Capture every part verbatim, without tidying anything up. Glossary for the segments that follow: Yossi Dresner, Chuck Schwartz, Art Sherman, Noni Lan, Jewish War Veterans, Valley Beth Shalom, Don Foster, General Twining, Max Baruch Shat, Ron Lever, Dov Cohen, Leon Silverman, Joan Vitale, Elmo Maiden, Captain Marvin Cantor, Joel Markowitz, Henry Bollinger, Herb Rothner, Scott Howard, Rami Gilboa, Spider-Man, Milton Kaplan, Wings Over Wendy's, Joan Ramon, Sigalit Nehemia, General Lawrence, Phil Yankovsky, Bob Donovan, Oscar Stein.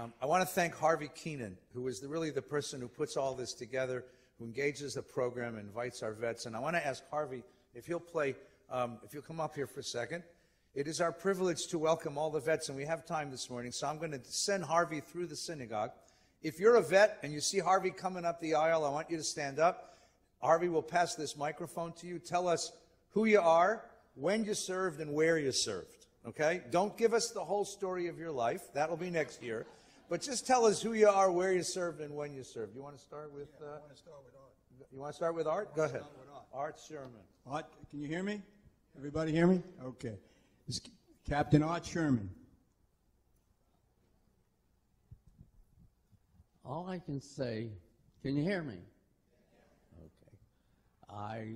Um, I want to thank Harvey Keenan, who is the, really the person who puts all this together, who engages the program, invites our vets. And I want to ask Harvey if he'll play, um, if you'll come up here for a second. It is our privilege to welcome all the vets, and we have time this morning, so I'm going to send Harvey through the synagogue. If you're a vet and you see Harvey coming up the aisle, I want you to stand up. Harvey will pass this microphone to you. Tell us who you are, when you served, and where you served, okay? Don't give us the whole story of your life. That'll be next year. But just tell us who you are, where you served, and when you served. You want to start with? Uh, yeah, I want to start with Art. You want to start with Art? Go ahead. Art. Art Sherman. Art, can you hear me? Everybody hear me? Okay. This is Captain Art Sherman. All I can say, can you hear me? Okay. I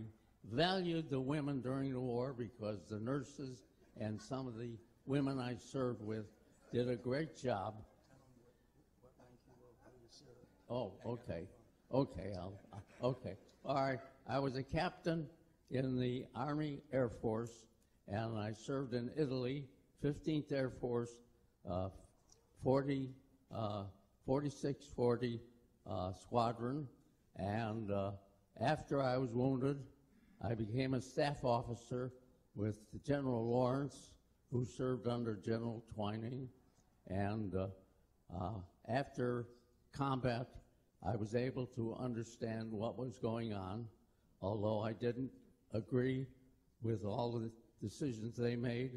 valued the women during the war because the nurses and some of the women I served with did a great job. Oh, okay. Okay. I'll, okay. All right. I was a captain in the Army Air Force. And I served in Italy, fifteenth Air Force, uh, forty, uh, forty-six forty uh, Squadron. And uh, after I was wounded, I became a staff officer with General Lawrence, who served under General Twining. And uh, uh, after combat, I was able to understand what was going on, although I didn't agree with all of the decisions they made.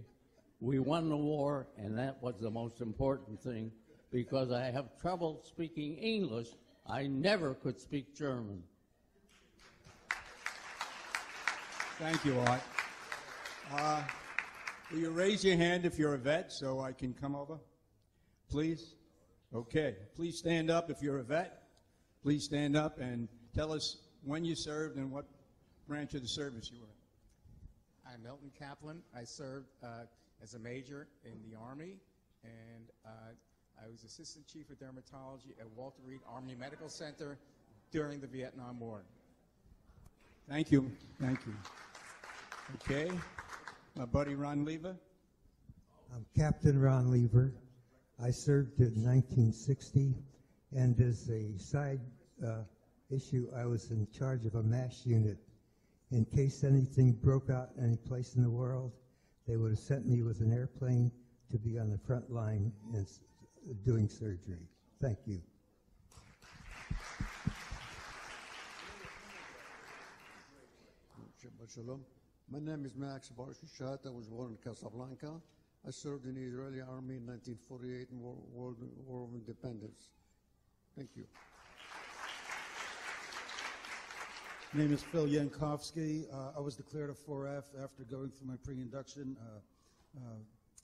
We won the war, and that was the most important thing, because I have trouble speaking English. I never could speak German. Thank you, Art. Uh, will you raise your hand if you're a vet so I can come over? Please? Okay. Please stand up if you're a vet. Please stand up and tell us when you served and what branch of the service you were in. I'm Milton Kaplan. I served uh, as a major in the Army, and uh, I was Assistant Chief of Dermatology at Walter Reed Army Medical Center during the Vietnam War. Thank you. Thank you. Okay. My buddy Ron Lever. I'm Captain Ron Lever. I served in nineteen sixty, and as a side uh, issue, I was in charge of a M A S H unit. In case anything broke out any place in the world, they would have sent me with an airplane to be on the front line and doing surgery. Thank you. My name is Max Baruch Shat. I was born in Casablanca. I served in the Israeli Army in nineteen forty-eight in World War of Independence. Thank you. My name is Phil Yankovsky. Uh, I was declared a four F after going through my pre-induction uh, uh,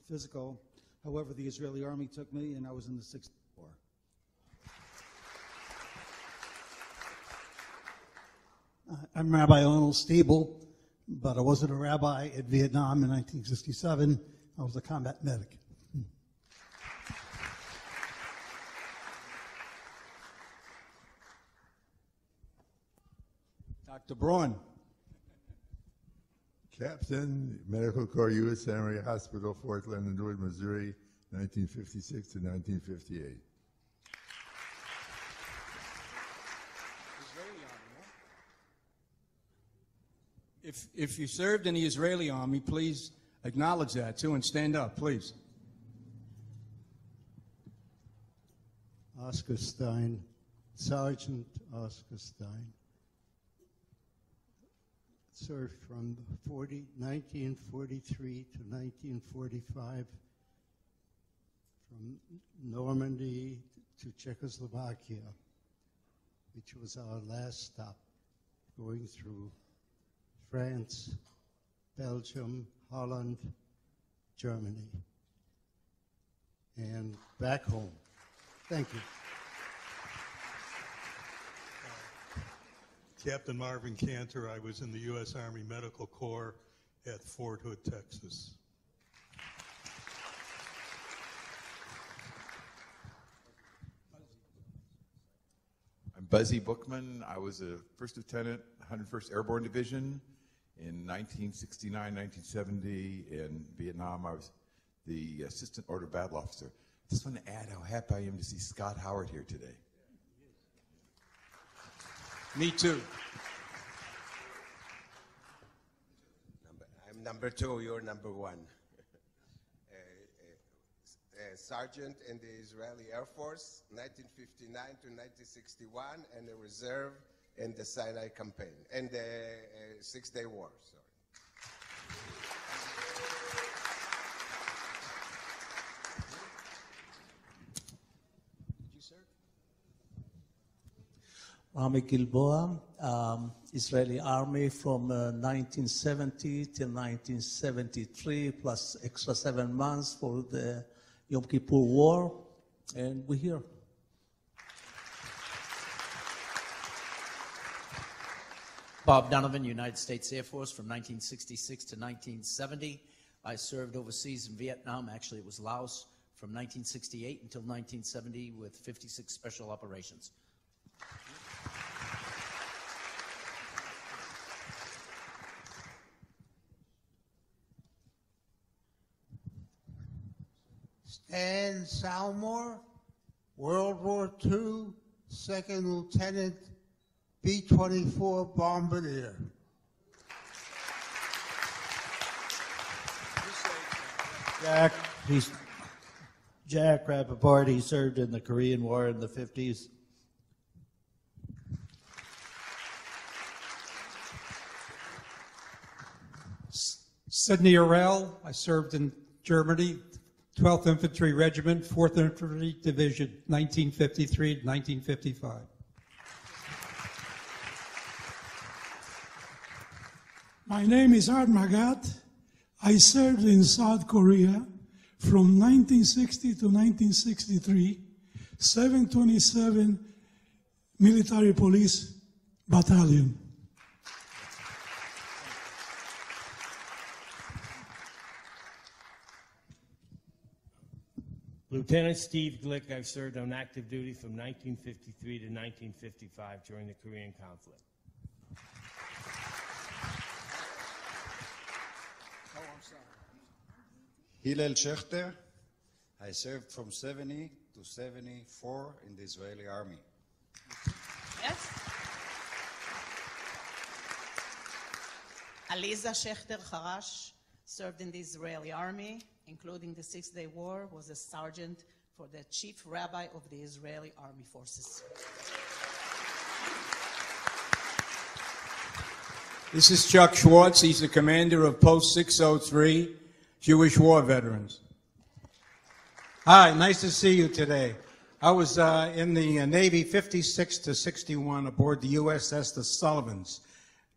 physical. However, the Israeli Army took me, and I was in the Sixth War. Uh, I'm Rabbi Arnold Stiebel, but I wasn't a rabbi in Vietnam in nineteen sixty-seven. I was a combat medic. Doctor Braun. Captain, Medical Corps, U S Army Hospital, Fort Leonard Wood, Missouri, nineteen fifty-six to nineteen fifty-eight. Israeli Army, huh? If, if you served in the Israeli Army, please acknowledge that, too, and stand up, please. Oscar Stein, Sergeant Oscar Stein. Served from nineteen forty-three to nineteen forty-five, from Normandy to Czechoslovakia, which was our last stop, going through France, Belgium, Holland, Germany, and back home. Thank you. Captain Marvin Cantor. I was in the U S Army Medical Corps at Fort Hood, Texas. I'm Buzzy Bookman. I was a first lieutenant, one hundred first Airborne Division in nineteen sixty-nine, nineteen seventy. In Vietnam, I was the assistant order battle officer. just want to add how happy I am to see Scott Howard here today. Me too. Number, I'm number two, you're number one. uh, uh, uh, sergeant in the Israeli Air Force, nineteen fifty-nine to nineteen sixty-one, and a reserve in the Sinai campaign, and the uh, Six-Day War, sorry. Rami Gilboa, um, Israeli Army from uh, nineteen seventy till nineteen seventy-three, plus extra seven months for the Yom Kippur War, and we're here. Bob Donovan, United States Air Force from nineteen sixty-six to nineteen seventy. I served overseas in Vietnam, actually it was Laos, from nineteen sixty-eight until nineteen seventy with fifty-six special operations. Stan Salmore, World War Two, Second Lieutenant, B twenty-four Bombardier. Jack, he's, Jack Rappaport, he served in the Korean War in the fifties. Sidney Arell, I served in Germany, twelfth Infantry Regiment, fourth Infantry Division, nineteen fifty-three to nineteen fifty-five. My name is Art Magat. I served in South Korea from nineteen sixty to nineteen sixty-three, seven twenty-seven Military Police Battalion. Lieutenant Steve Glick, I've served on active duty from nineteen fifty-three to nineteen fifty-five during the Korean conflict. Oh, I'm sorry. Hillel Schechter, I served from seventy to seventy-four in the Israeli Army. Yes. Aliza Schechter Harash served in the Israeli Army, including the Six-Day War, was a sergeant for the chief rabbi of the Israeli Army Forces. This is Chuck Schwartz. He's the commander of Post six oh three, Jewish War Veterans. Hi, nice to see you today. I was uh, in the Navy fifty-six to sixty-one aboard the U S S the Sullivans,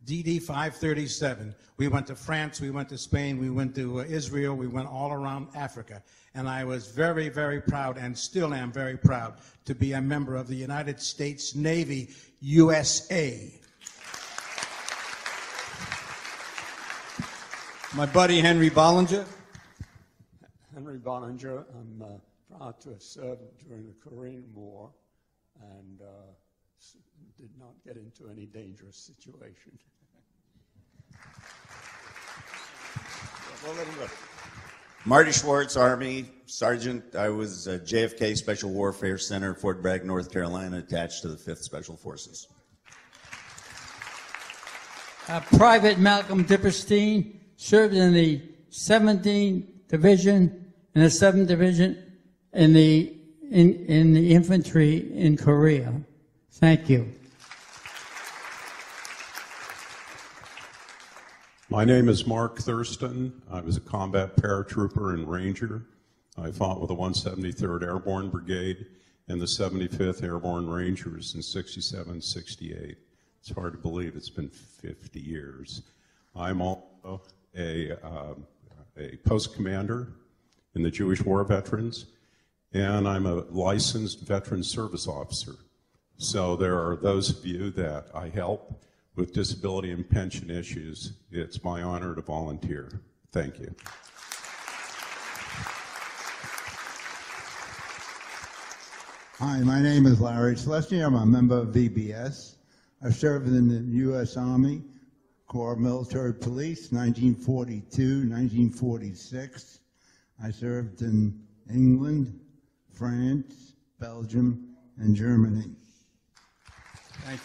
D D five thirty-seven. We went to France, we went to Spain, we went to uh, Israel, we went all around Africa. And I was very, very proud, and still am very proud, to be a member of the United States Navy, U S A. My buddy, Henry Bollinger. Henry Bollinger, I'm uh, proud to have served during the Korean War, and uh, did not get into any dangerous situation. Marty Schwartz, Army Sergeant. I was uh, J F K Special Warfare Center, Fort Bragg, North Carolina, attached to the fifth Special Forces. Uh, Private Malcolm Dipperstein, served in the seventeenth Division and the seventh Division in the in in the infantry in Korea. Thank you. My name is Mark Thurston. I was a combat paratrooper and ranger. I fought with the one seventy-third Airborne Brigade and the seventy-fifth Airborne Rangers in sixty-seven, sixty-eight. It's hard to believe it's been fifty years. I'm also a, uh, a post commander in the Jewish War Veterans, and I'm a licensed veteran service officer. So there are those of you that I help with disability and pension issues. It's my honor to volunteer. Thank you. Hi, my name is Larry Schlesinger. I'm a member of V B S. I served in the U S Army Corps of Military Police, nineteen forty-two, nineteen forty-six. I served in England France, Belgium, and Germany. Thank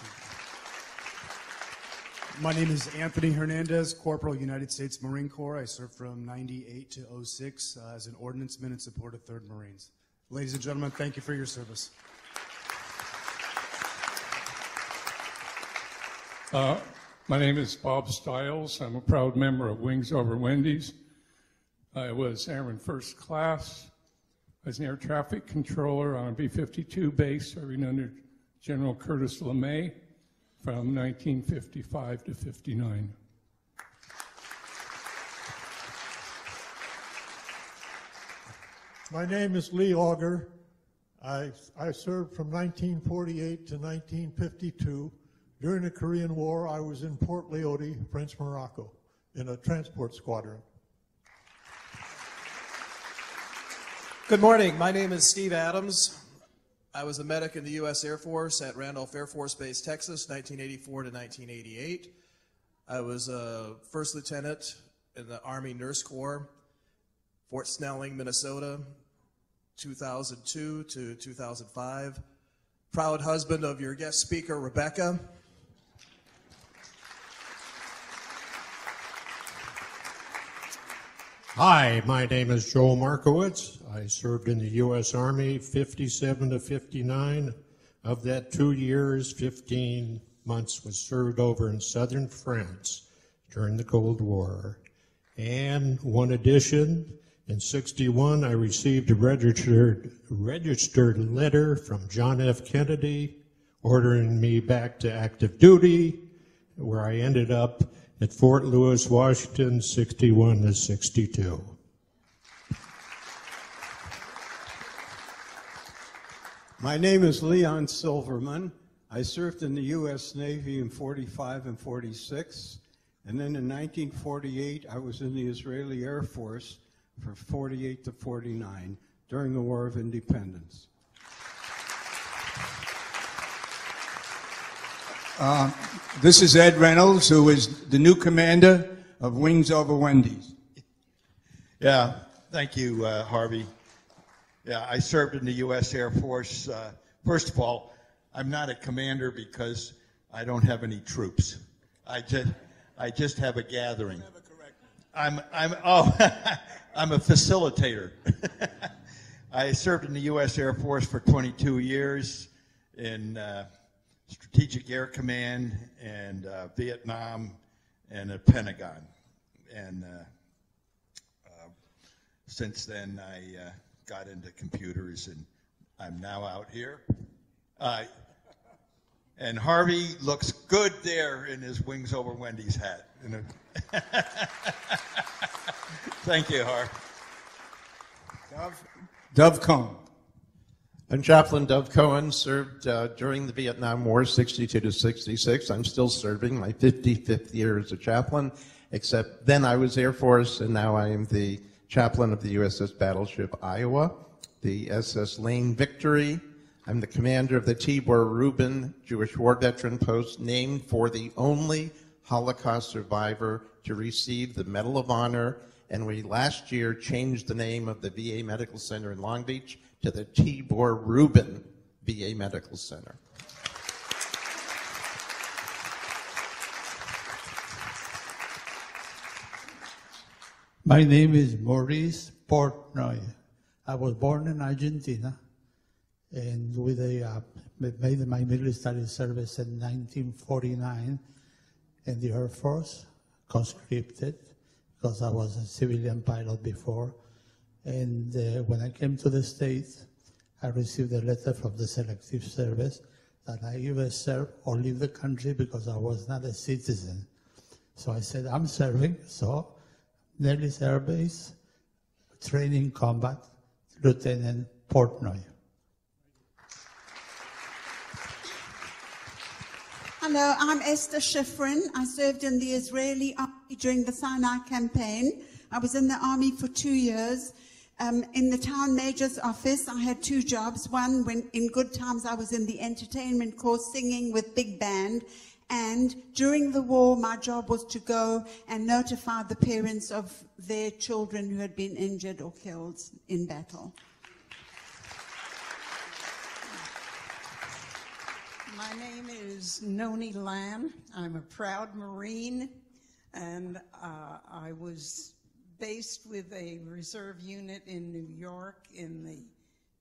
you. My name is Anthony Hernandez, Corporal, United States Marine Corps. I served from ninety-eight to oh six uh, as an ordnanceman in support of third Marines. Ladies and gentlemen, thank you for your service. Uh, my name is Bob Stiles. I'm a proud member of Wings Over Wendy's. I was Airman First Class. I was an air traffic controller on a B fifty-two base serving under General Curtis LeMay from nineteen fifty-five to fifty-nine. My name is Lee Auger. I, I served from nineteen forty-eight to nineteen fifty-two. During the Korean War, I was in Port Loti, French Morocco, in a transport squadron. Good morning. My name is Steve Adams. I was a medic in the U S Air Force at Randolph Air Force Base, Texas, nineteen eighty-four to nineteen eighty-eight. I was a first lieutenant in the Army Nurse Corps, Fort Snelling, Minnesota, two thousand two to two thousand five. Proud husband of your guest speaker, Rebecca. Hi, my name is Joel Markowitz. I served in the U S Army fifty-seven to fifty-nine. Of that, two years, fifteen months was served over in southern France during the Cold War. And one addition, in sixty-one, I received a registered, registered letter from John F. Kennedy ordering me back to active duty, where I ended up at Fort Lewis, Washington, sixty-one to sixty-two. My name is Leon Silverman. I served in the U S Navy in forty-five and forty-six, and then in nineteen forty-eight, I was in the Israeli Air Force for forty-eight to forty-nine during the War of Independence. Uh, this is Ed Reynolds, who is the new commander of Wings Over Wendy's. Yeah, thank you, uh, Harvey. Yeah, I served in the U S Air Force. Uh, first of all, I'm not a commander because I don't have any troops. I just, I just have a gathering. I'm, I'm, oh, I'm a facilitator. I served in the U S Air Force for twenty-two years in Uh, Strategic Air Command, and uh, Vietnam, and the Pentagon. And uh, uh, since then, I uh, got into computers, and I'm now out here. Uh, and Harvey looks good there in his Wings Over Wendy's hat. Thank you, Harvey. Dov, Dov Cohen. I'm Chaplain Dov Cohen, served uh, during the Vietnam War, sixty-two to sixty-six. I'm still serving, my fifty-fifth year as a chaplain, except then I was Air Force, and now I am the chaplain of the U S S Battleship Iowa, the S S Lane Victory. I'm the commander of the Tibor Rubin Jewish War Veteran Post, named for the only Holocaust survivor to receive the Medal of Honor, and we last year changed the name of the V A Medical Center in Long Beach to the Tibor Rubin V A Medical Center. My name is Maurice Portnoy. I was born in Argentina, and with a, uh, made my military service in nineteen forty-nine in the Air Force, conscripted, because I was a civilian pilot before. And uh, when I came to the States, I received a letter from the Selective Service that I either serve or leave the country because I was not a citizen. So I said, I'm serving, so Nellis Air Base, training combat, Lieutenant Portnoy. Hello, I'm Esther Schifrin. I served in the Israeli Army during the Sinai campaign. I was in the Army for two years. Um, in the town major's office, I had two jobs. One, when in good times, I was in the entertainment corps singing with big band. And during the war, my job was to go and notify the parents of their children who had been injured or killed in battle. My name is Noni Lan. I'm a proud Marine, and uh, I was based with a reserve unit in New York in the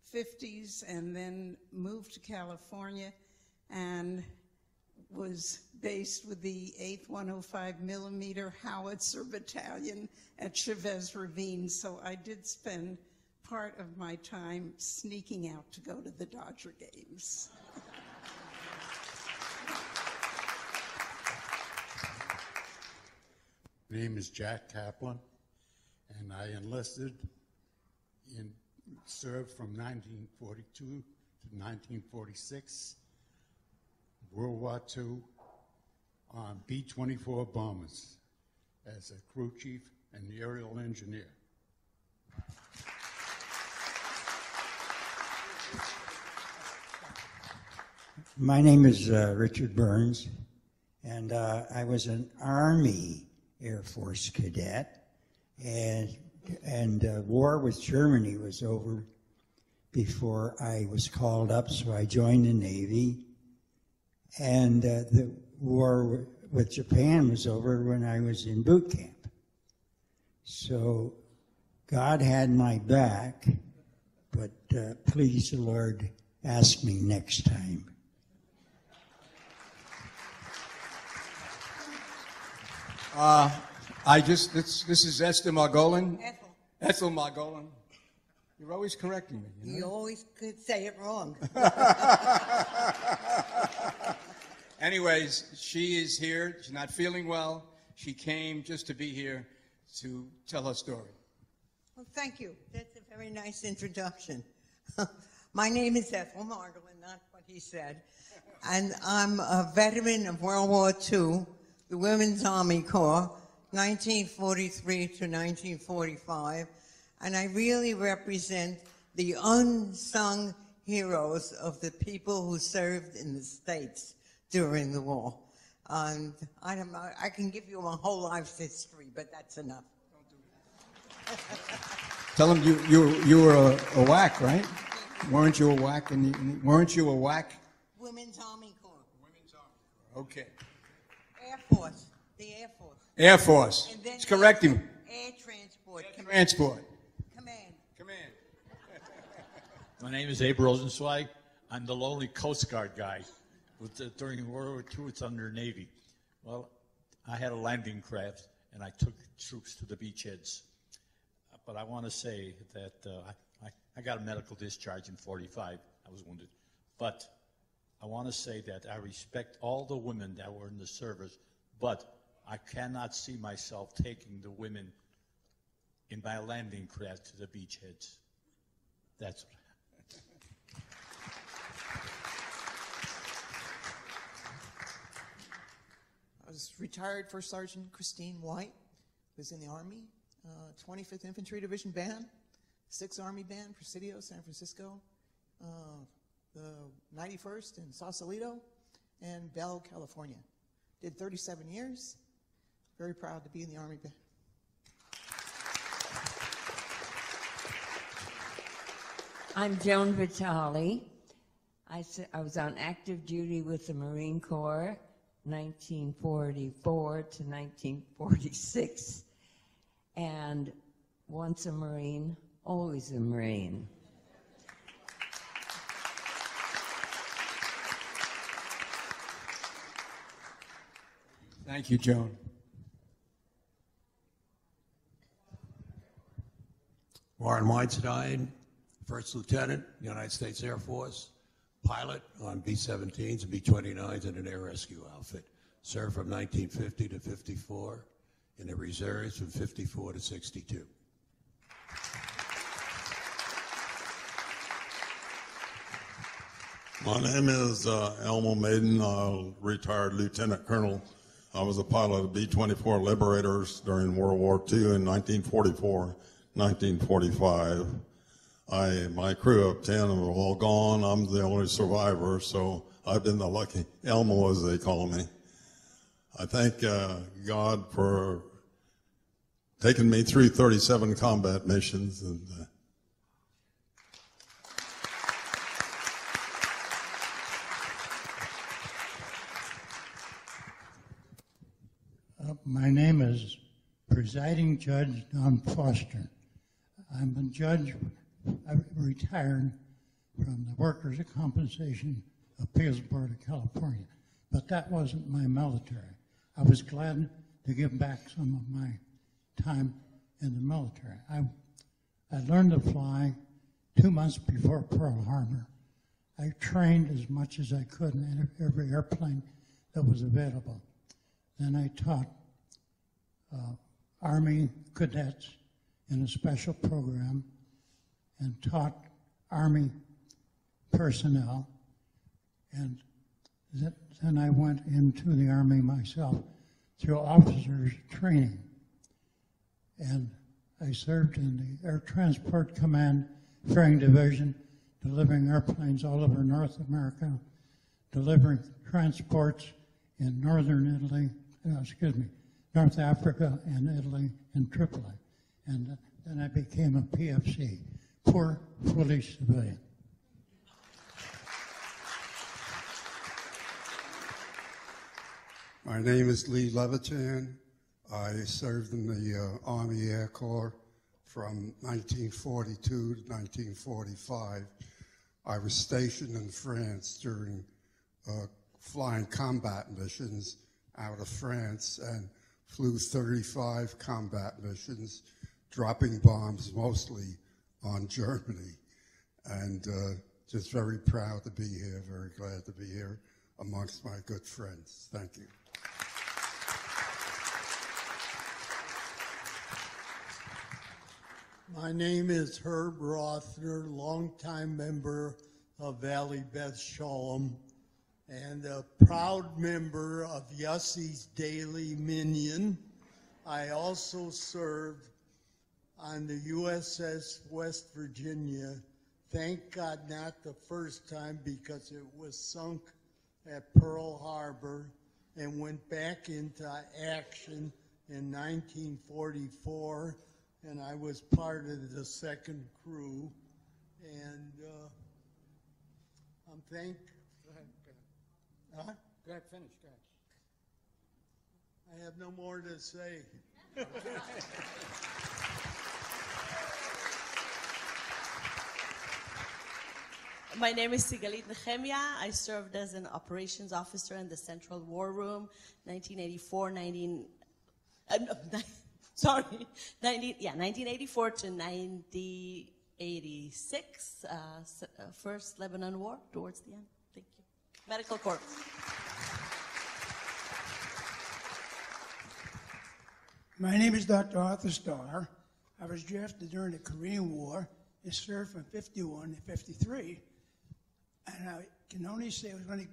fifties, and then moved to California and was based with the eighth one oh five millimeter Howitzer Battalion at Chavez Ravine, so I did spend part of my time sneaking out to go to the Dodger games. My name is Jack Kaplan, and I enlisted and served from nineteen forty-two to nineteen forty-six, World War Two, on B twenty-four bombers as a crew chief and aerial engineer. My name is uh, Richard Burns, and uh, I was an Army Air Force cadet, and and uh, war with Germany was over before I was called up, so I joined the Navy, and uh, the war with Japan was over when I was in boot camp. So God had my back, but uh, please the Lord ask me next time. Uh, I just, this, this is Esther Margolin. Ethel. Ethel Margolin. You're always correcting me. You know? You always could say it wrong. Anyways, she is here. She's not feeling well. She came just to be here to tell her story. Well, thank you. That's a very nice introduction. My name is Ethel Margolin, not what he said. And I'm a veteran of World War Two. The Women's Army Corps, nineteen forty-three to nineteen forty-five, and I really represent the unsung heroes of the people who served in the States during the war. And I don't know, I can give you my whole life's history, but that's enough. Don't do that. Tell them you you you were a, a W A C, right? Weren't you a W A C? In the, in the, weren't you a W A C? Women's Army Corps. Women's Army Corps. Okay. Air Force, the Air Force. Air Force. And then it's correcting. Air Transport. Air Transport. Command. Command. My name is Abe Rosenzweig. I'm the lonely Coast Guard guy. With the, during World War Two, it's under Navy. Well, I had a landing craft, and I took troops to the beachheads. But I want to say that uh, I, I got a medical discharge in forty-five. I was wounded. But I want to say that I respect all the women that were in the service, but I cannot see myself taking the women in my landing craft to the beachheads. That's what. I was retired First Sergeant Christine White, who's in the Army, uh, twenty-fifth Infantry Division Band, sixth Army Band, Presidio, San Francisco. Uh, the ninety-first in Sausalito and Bell, California. Did thirty-seven years. Very proud to be in the Army Band. I'm Joan Vitale. I, I was on active duty with the Marine Corps, nineteen forty-four to nineteen forty-six. And once a Marine, always a Marine. Thank you, Joan. Warren Weinstein, first lieutenant, United States Air Force, pilot on B seventeens and B twenty-nines in an air rescue outfit. Served from nineteen fifty to fifty-four, in the reserves from fifty-four to sixty-two. My name is uh, Elmo Maiden, uh, retired lieutenant colonel. I was a pilot of B twenty-four Liberators during World War Two in nineteen forty-four, nineteen forty-five. I, my crew of ten were all gone. I'm the only survivor, so I've been the lucky Elmo, as they call me. I thank uh, God for taking me through thirty-seven combat missions. And, uh, My name is Presiding Judge Don Foster. I'm a judge retired from the Workers' Compensation Appeals Board of California, but that wasn't my military. I was glad to give back some of my time in the military. I, I learned to fly two months before Pearl Harbor. I trained as much as I could in every airplane that was available. Then I taught uh, Army cadets in a special program and taught Army personnel, and th then I went into the Army myself through officers training, and I served in the Air Transport Command fairing division, delivering airplanes all over North America, delivering transports in northern Italy, uh, excuse me, North Africa and Italy and Tripoli. And then I became a P F C, poor, foolish civilian. My name is Lee Levitan. I served in the uh, Army Air Corps from nineteen forty-two to nineteen forty-five. I was stationed in France during uh, flying combat missions out of France, and flew thirty-five combat missions, dropping bombs mostly on Germany. And uh, just very proud to be here, very glad to be here amongst my good friends. Thank you. My name is Herb Rothner, longtime member of Valley Beth Shalom, and a proud member of Yossi's Daily Minion. I also served on the U S S West Virginia. Thank God not the first time, because it was sunk at Pearl Harbor and went back into action in nineteen forty-four. And I was part of the second crew, and uh, I'm thank. Go ahead, go ahead. Huh? Go ahead, finish, go ahead. I have no more to say. My name is Sigalit Nehemia. I served as an operations officer in the Central War Room, nineteen eighty-four, nineteen. Uh, no, Sorry, nineteen, yeah, nineteen eighty-four to nineteen eighty-six, uh, uh, first Lebanon War, towards the end. Thank you. Medical Corps. My name is Doctor Arthur Starr. I was drafted during the Korean War and served from fifty-one to fifty-three. And I can only say it was one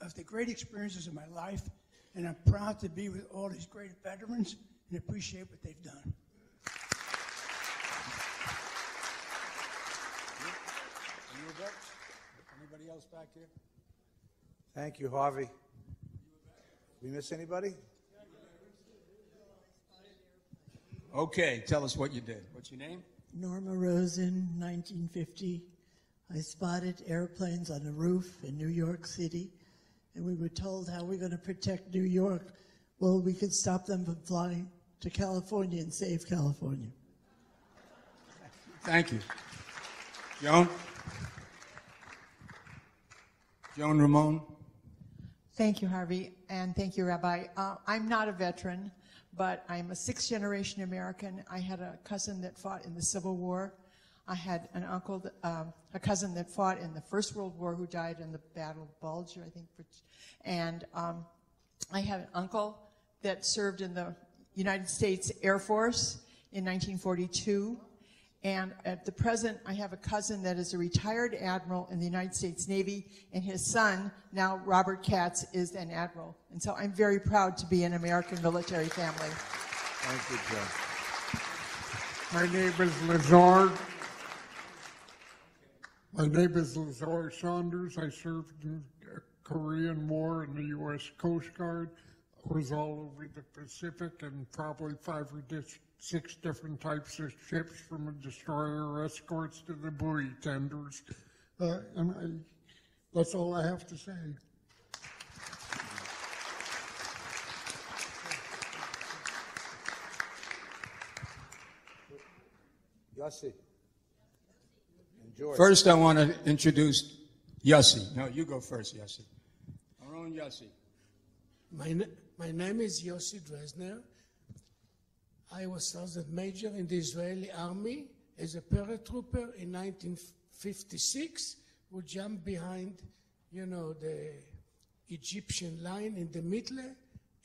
of the great experiences of my life, and I'm proud to be with all these great veterans and appreciate what they've done. Anybody else back here? Thank you, Harvey. Did we miss anybody? Okay, tell us what you did. What's your name? Norma Rosen, nineteen fifty. I spotted airplanes on a roof in New York City, and we were told, how are we going to protect New York? Well, we could stop them from flying to California and save California. Thank you. Joan? Joan Ramon? Thank you, Harvey, and thank you, Rabbi. Uh, I'm not a veteran, but I'm a sixth-generation American. I had a cousin that fought in the Civil War. I had an uncle, that, um, a cousin that fought in the First World War, who died in the Battle of Bulge, I think, and um, I had an uncle that served in the United States Air Force in nineteen forty-two, and at the present I have a cousin that is a retired admiral in the United States Navy, and his son, now Robert Katz, is an admiral. And so I'm very proud to be an American military family. Thank you, Jeff. My name is Lazar. My name is Lazar Saunders. I served in Korean War in the U S Coast Guard. Was all over the Pacific, and probably five or six different types of ships, from destroyer escorts to the buoy tenders. Uh, and I, that's all I have to say. Yossi. And George. First, I want to introduce Yossi. No, you go first, Yossi. Our own Yossi. My, my name is Yossi Dresner. I was Sergeant Major in the Israeli Army as a paratrooper in nineteen fifty-six. We jumped behind, you know, the Egyptian line in the Middle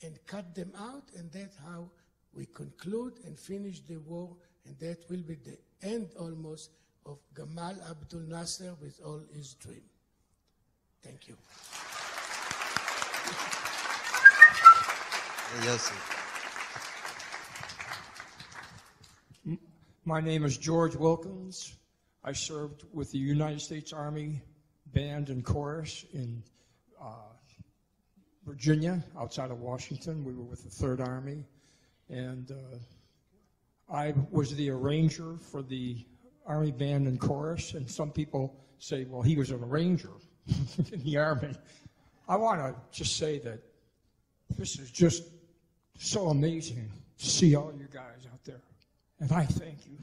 and cut them out, and that's how we conclude and finish the war, and that will be the end almost of Gamal Abdel Nasser with all his dream. Thank you. Yes, sir. My name is George Wilkins. I served with the United States Army Band and Chorus in uh, Virginia, outside of Washington. We were with the Third Army. And uh, I was the arranger for the Army Band and Chorus. And some people say, well, he was an arranger in the Army. I want to just say that this is just so amazing to see all you guys out there. And I thank you.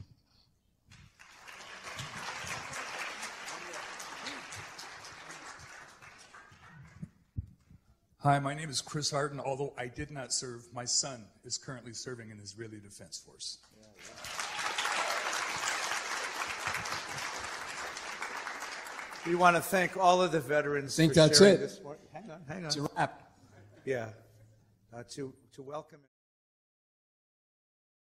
Hi, my name is Chris Harden. Although I did not serve, my son is currently serving in the Israeli Defense Force. Yeah, yeah. We want to thank all of the veterans. I think for that's sharing it. This hang on, hang on. It's a wrap. Yeah, uh, to to welcome.